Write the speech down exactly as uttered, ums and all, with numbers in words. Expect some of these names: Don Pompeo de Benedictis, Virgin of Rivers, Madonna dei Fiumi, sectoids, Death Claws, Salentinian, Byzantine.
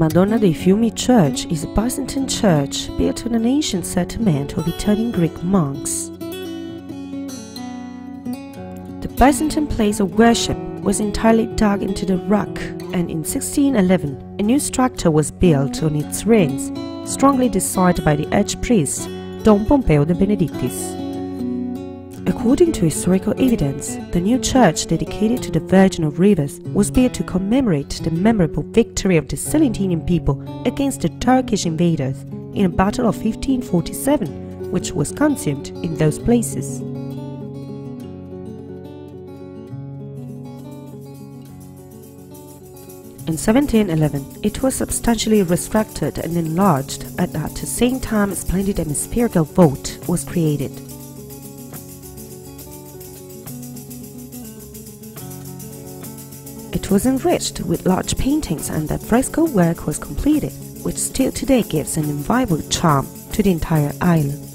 Madonna dei Fiumi Church is a Byzantine church built on an ancient settlement of Italian Greek monks. The Byzantine place of worship was entirely dug into the rock, and in sixteen eleven a new structure was built on its ruins, strongly designed by the archpriest Don Pompeo de Benedictis. According to historical evidence, the new church dedicated to the Virgin of Rivers was built to commemorate the memorable victory of the Salentinian people against the Turkish invaders in a battle of fifteen forty-seven, which was consumed in those places. In seventeen eleven, it was substantially restructured and enlarged, and at the same time a splendid hemispherical vault was created. It was enriched with large paintings, and that fresco work was completed, which still today gives an inviolable charm to the entire island.